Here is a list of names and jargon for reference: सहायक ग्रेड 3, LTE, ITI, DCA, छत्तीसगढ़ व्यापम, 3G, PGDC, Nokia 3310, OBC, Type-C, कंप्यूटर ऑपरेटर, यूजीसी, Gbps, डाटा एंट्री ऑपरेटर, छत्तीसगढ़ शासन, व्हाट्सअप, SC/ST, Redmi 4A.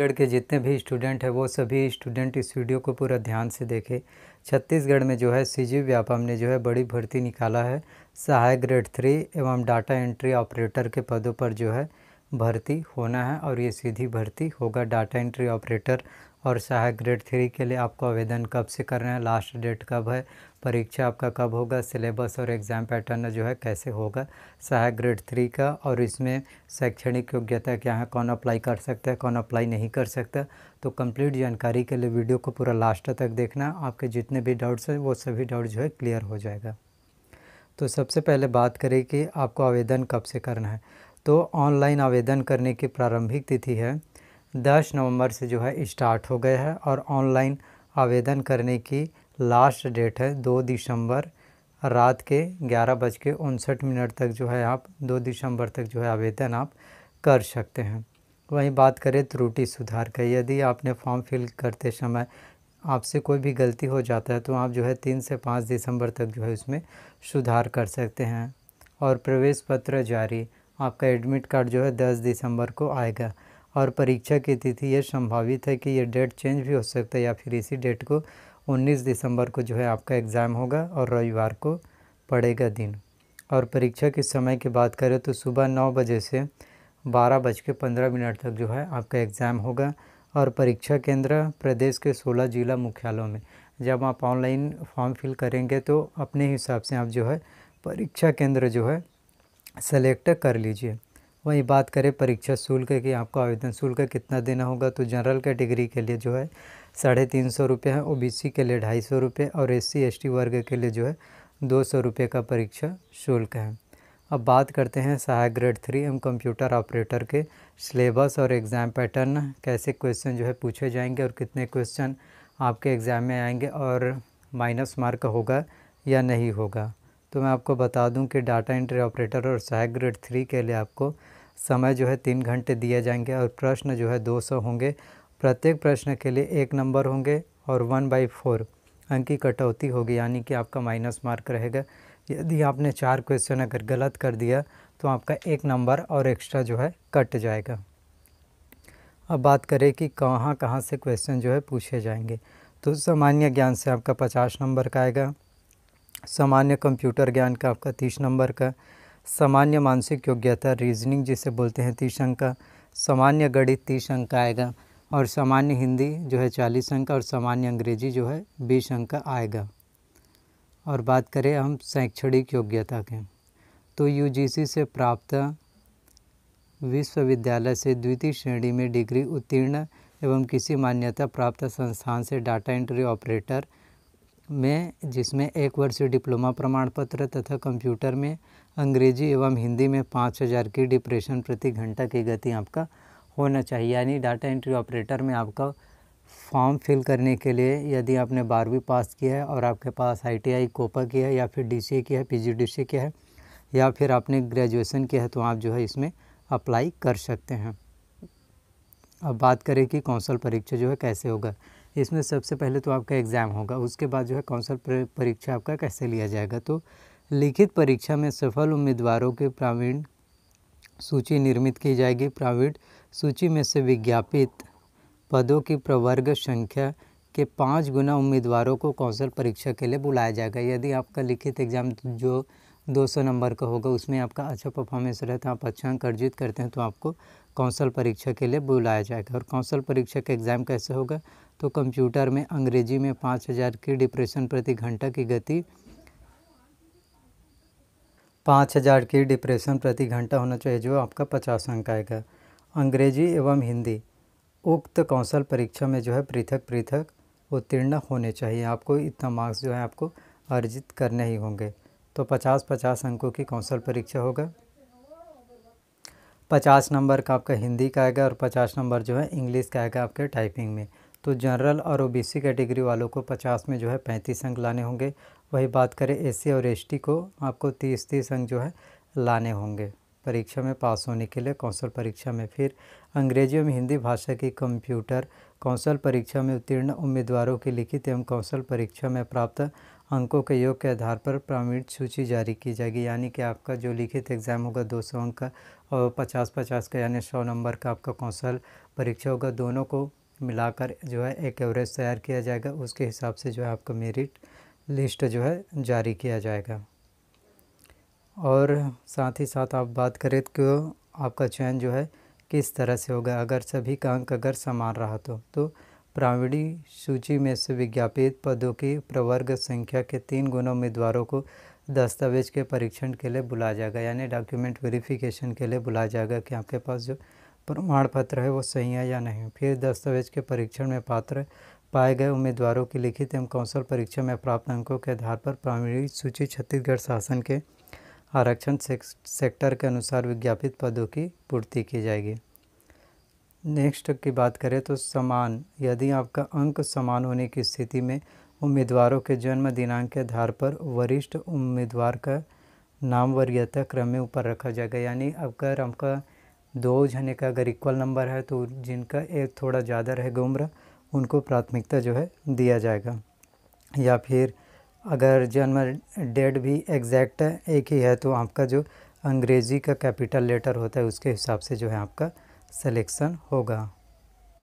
छत्तीसगढ़ के जितने भी स्टूडेंट हैं वो सभी स्टूडेंट इस वीडियो को पूरा ध्यान से देखें। छत्तीसगढ़ में जो है सीजी व्यापम ने जो है बड़ी भर्ती निकाला है। सहायक ग्रेड 3 एवं डाटा एंट्री ऑपरेटर के पदों पर जो है भर्ती होना है और ये सीधी भर्ती होगा। डाटा एंट्री ऑपरेटर और सहायक ग्रेड 3 के लिए आपको आवेदन कब से करना है, लास्ट डेट कब है, परीक्षा आपका कब होगा, सिलेबस और एग्ज़ाम पैटर्न जो है कैसे होगा सहायक ग्रेड 3 का, और इसमें शैक्षणिक योग्यता क्या है, कौन अप्लाई कर सकता है, कौन अप्लाई नहीं कर सकता। तो कंप्लीट जानकारी के लिए वीडियो को पूरा लास्ट तक देखना। आपके जितने भी डाउट्स हैं वो सभी डाउट जो है क्लियर हो जाएगा। तो सबसे पहले बात करें कि आपको आवेदन कब से करना है, तो ऑनलाइन आवेदन करने की प्रारंभिक तिथि है 10 नवंबर से जो है स्टार्ट हो गया है, और ऑनलाइन आवेदन करने की लास्ट डेट है 2 दिसंबर रात के 11:59 तक जो है आप 2 दिसंबर तक जो है आवेदन आप कर सकते हैं। वहीं बात करें त्रुटि सुधार का, यदि आपने फॉर्म फिल करते समय आपसे कोई भी गलती हो जाता है तो आप जो है 3 से 5 दिसंबर तक जो है उसमें सुधार कर सकते हैं। और प्रवेश पत्र जारी, आपका एडमिट कार्ड जो है 10 दिसंबर को आएगा, और परीक्षा की तिथि ये संभावित है कि ये डेट चेंज भी हो सकता है या फिर इसी डेट को 19 दिसंबर को जो है आपका एग्ज़ाम होगा और रविवार को पड़ेगा दिन। और परीक्षा के समय की बात करें तो सुबह 9 बजे से 12:15 तक जो है आपका एग्ज़ाम होगा, और परीक्षा केंद्र प्रदेश के 16 जिला मुख्यालयों में। जब आप ऑनलाइन फॉर्म फिल करेंगे तो अपने हिसाब से आप जो है परीक्षा केंद्र जो है सेलेक्ट कर लीजिए। वहीं बात करें परीक्षा शुल्क की, आपको आवेदन शुल्क कितना देना होगा, तो जनरल कैटेगरी के लिए जो है 350 रुपये है, ओबीसी के लिए 250 रुपये, और SC/ST वर्ग के लिए जो है 200 रुपये का परीक्षा शुल्क है। अब बात करते हैं सहायक ग्रेड 3 एवं कंप्यूटर ऑपरेटर के सिलेबस और एग्ज़ाम पैटर्न, कैसे क्वेश्चन जो है पूछे जाएंगे और कितने क्वेश्चन आपके एग्ज़ाम में आएंगे और माइनस मार्क होगा या नहीं होगा। तो मैं आपको बता दूं कि डाटा एंट्री ऑपरेटर और सहायक ग्रेड 3 के लिए आपको समय जो है 3 घंटे दिए जाएंगे, और प्रश्न जो है 200 होंगे। प्रत्येक प्रश्न के लिए 1 नंबर होंगे और 1/4 अंक की कटौती होगी, यानी कि आपका माइनस मार्क रहेगा। यदि आपने 4 क्वेश्चन अगर गलत कर दिया तो आपका 1 नंबर और एक्स्ट्रा जो है कट जाएगा। अब बात करें कि कहाँ कहाँ से क्वेश्चन जो है पूछे जाएंगे, तो सामान्य ज्ञान से आपका 50 नंबर का आएगा, सामान्य कंप्यूटर ज्ञान का आपका 30 नंबर का, सामान्य मानसिक योग्यता रीजनिंग जिसे बोलते हैं 30 अंक का, सामान्य गणित 30 अंक का आएगा, और सामान्य हिंदी जो है 40 अंक का, और सामान्य अंग्रेजी जो है 20 अंक का आएगा। और बात करें हम शैक्षणिक योग्यता के, तो यूजीसी से प्राप्त विश्वविद्यालय से द्वितीय श्रेणी में डिग्री उत्तीर्ण एवं किसी मान्यता प्राप्त संस्थान से डाटा एंट्री ऑपरेटर में जिसमें 1 वर्षीय डिप्लोमा प्रमाण पत्र तथा कंप्यूटर में अंग्रेजी एवं हिंदी में 5000 की डिप्रेशन प्रति घंटा की गति आपका होना चाहिए। यानी डाटा एंट्री ऑपरेटर में आपका फॉर्म फिल करने के लिए यदि आपने 12वीं पास किया है और आपके पास ITI कोपा किया है या फिर DCA किया है, PGDC किया है, या फिर आपने ग्रेजुएशन किया है, तो आप जो है इसमें अप्लाई कर सकते हैं। अब बात करें कि कौशल परीक्षा जो है कैसे होगा, इसमें सबसे पहले तो आपका एग्ज़ाम होगा, उसके बाद जो है कौशल परीक्षा आपका कैसे लिया जाएगा। तो लिखित परीक्षा में सफल उम्मीदवारों की प्रावीण्य सूची निर्मित की जाएगी। प्रावीण्य सूची में से विज्ञापित पदों की प्रवर्ग संख्या के 5 गुना उम्मीदवारों को कौशल परीक्षा के लिए बुलाया जाएगा। यदि आपका लिखित एग्ज़ाम जो 200 नंबर का होगा उसमें आपका अच्छा परफॉर्मेंस रहता है, आप अच्छा अंक अर्जित करते हैं, तो आपको कौशल परीक्षा के लिए बुलाया जाएगा। और कौशल परीक्षा का एग्ज़ाम कैसे होगा, तो कंप्यूटर में अंग्रेजी में 5000 की डिप्रेशन प्रति घंटा की गति 5000 की डिप्रेशन प्रति घंटा होना चाहिए, जो आपका 50 अंक आएगा। अंग्रेजी एवं हिंदी उक्त कौशल परीक्षा में जो है पृथक पृथक उत्तीर्ण होने चाहिए, आपको इतना मार्क्स जो है आपको अर्जित करने ही होंगे। तो 50-50 अंकों की कौशल परीक्षा होगा। 50 नंबर का आपका हिंदी का आएगा और 50 नंबर जो है इंग्लिश का आएगा आपके टाइपिंग में। तो जनरल और OBC कैटेगरी वालों को 50 में जो है 35 अंक लाने होंगे। वही बात करें SC और ST को आपको 30-30 अंक जो है लाने होंगे परीक्षा में पास होने के लिए कौशल परीक्षा में। फिर अंग्रेजी एवं हिंदी भाषा की कंप्यूटर कौशल परीक्षा में उत्तीर्ण उम्मीदवारों की लिखित एवं कौशल परीक्षा में प्राप्त अंकों के योग के आधार पर प्रावीण्य सूची जारी की जाएगी। यानी कि आपका जो लिखित एग्ज़ाम होगा 200 अंक का और 50-50 का यानी 100 नंबर का आपका कौशल परीक्षा होगा। दोनों को मिलाकर जो है एक एवरेज तैयार किया जाएगा, उसके हिसाब से जो है आपका मेरिट लिस्ट जो है जारी किया जाएगा। और साथ ही साथ आप बात करें तो आपका चयन जो है किस तरह से होगा, अगर सभी का अंक अगर समान रहा तो प्राविडी सूची में से विज्ञापित पदों की प्रवर्ग संख्या के 3 गुना उम्मीदवारों को दस्तावेज के परीक्षण के लिए बुलाया जाएगा, यानी डॉक्यूमेंट वेरिफिकेशन के लिए बुलाया जाएगा कि आपके पास जो प्रमाण पत्र है वो सही है या नहीं। फिर दस्तावेज के परीक्षण में पात्र पाए गए उम्मीदवारों की लिखित एवं कौशल परीक्षा में प्राप्त अंकों के आधार पर प्राविडी सूची छत्तीसगढ़ शासन के आरक्षण सेक्टर के अनुसार विज्ञापित पदों की पूर्ति की जाएगी। नेक्स्ट की बात करें तो समान, यदि आपका अंक समान होने की स्थिति में उम्मीदवारों के जन्म दिनांक के आधार पर वरिष्ठ उम्मीदवार का नाम वरीयता क्रम में ऊपर रखा जाएगा, यानी अगर आपका 2 जने का अगर इक्वल नंबर है तो जिनका एक थोड़ा ज़्यादा रहेगा उम्र, उनको प्राथमिकता जो है दिया जाएगा। या फिर अगर जन्म डेट भी एग्जैक्ट एक ही है तो आपका जो अंग्रेज़ी का कैपिटल लेटर होता है उसके हिसाब से जो है आपका सिलेक्शन होगा।